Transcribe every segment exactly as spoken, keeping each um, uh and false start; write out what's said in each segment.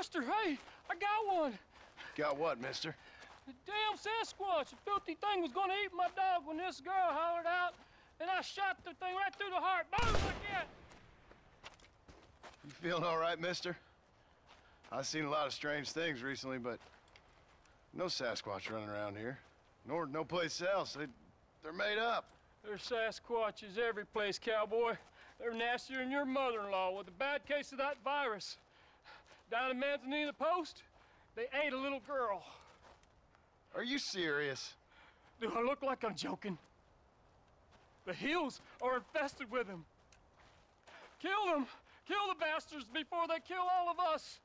Buster, hey, I got one. Got what, mister? The damn Sasquatch. The filthy thing was gonna eat my dog when this girl hollered out, and I shot the thing right through the heart. Boom, like that. You feeling all right, mister? I've seen a lot of strange things recently, but no Sasquatch running around here, nor no place else. They, they're made up. There's Sasquatches every place, cowboy. They're nastier than your mother-in-law with a bad case of that virus. Down in Manzanita Post, they ate a little girl. Are you serious? Do I look like I'm joking? The hills are infested with them. Kill them! Kill the bastards before they kill all of us!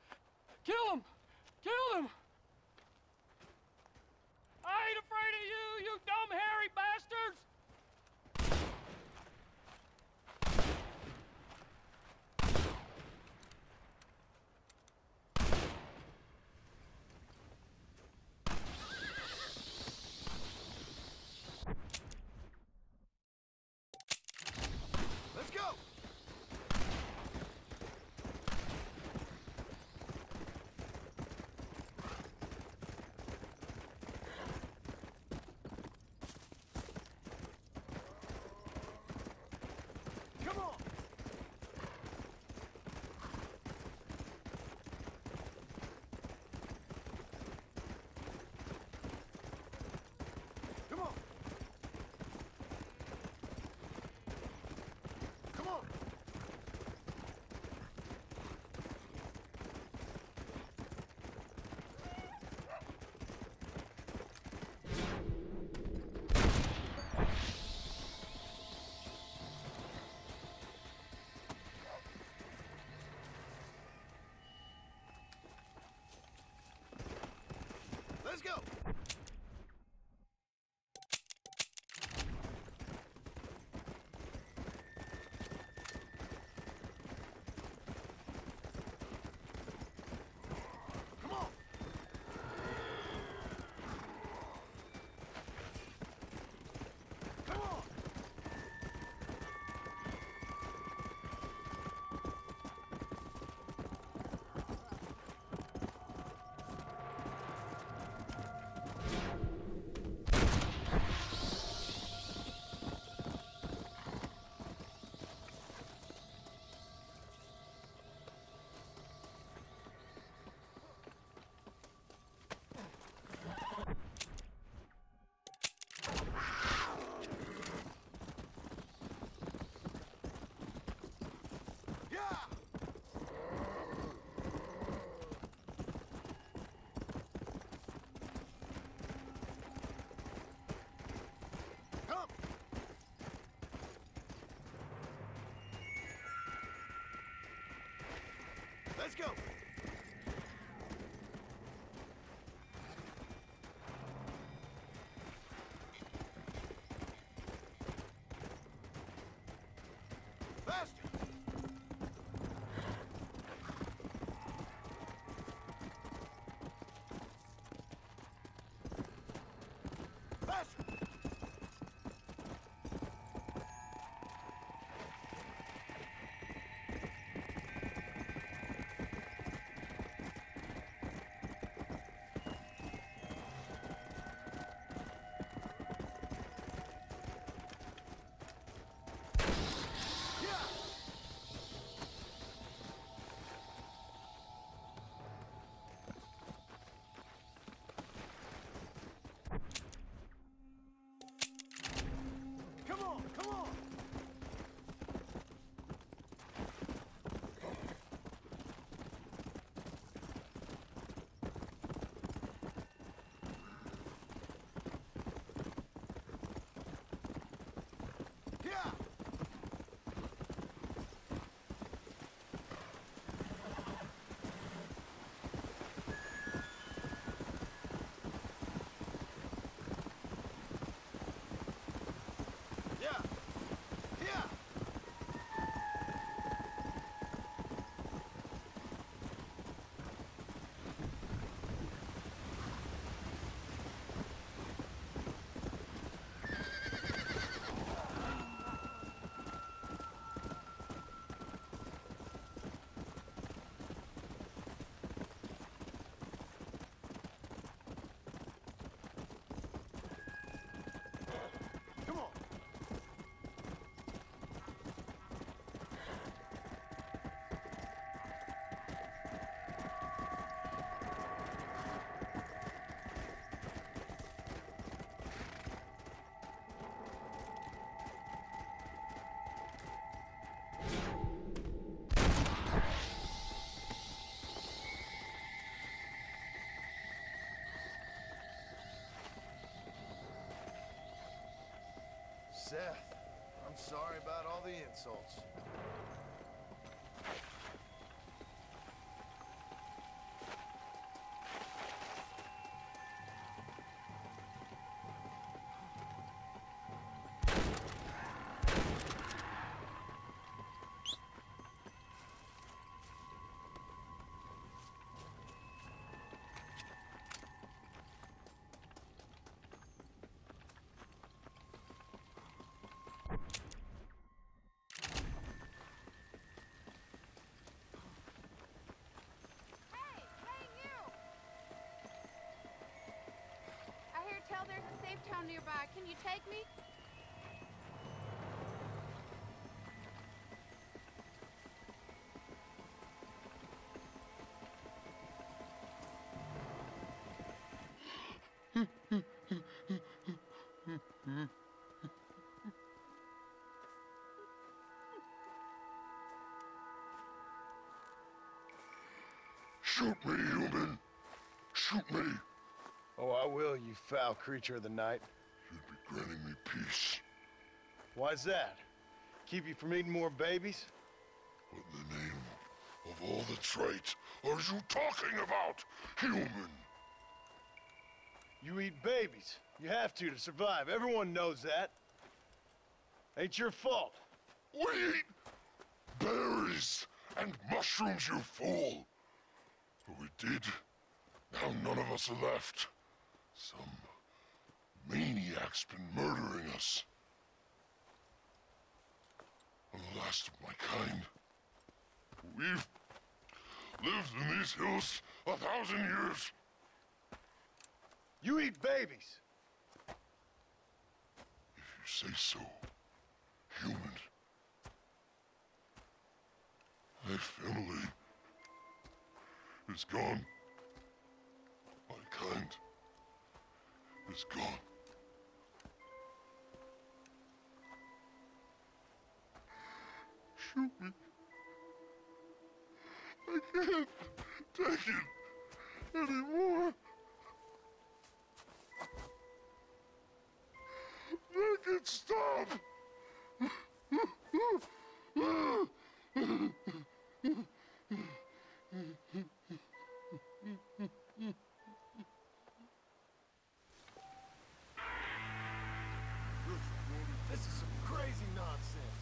Kill them! Kill them! I ain't afraid of you, you dumb, hairy bastards! Let's go! Come on! Come on! Come on! Let's go! Let's go! Faster! Faster! Seth, I'm sorry about all the insults. There's a safe town nearby. Can you take me? Shoot me, human! Shoot me! Oh, I will, you foul creature of the night. You'd be granting me peace. Why's that? Keep you from eating more babies? What in the name of all that's right are you talking about, human? You eat babies. You have to to survive. Everyone knows that. Ain't your fault. We eat berries and mushrooms, you fool. But we did. Now none of us are left. Some maniac's been murdering us. I'm the last of my kind. We've lived in these hills a thousand years. You eat babies. If you say so, human. My family is gone. My kind. Is gone. Shoot me. I can't take it anymore. Make it stop. This is some crazy nonsense.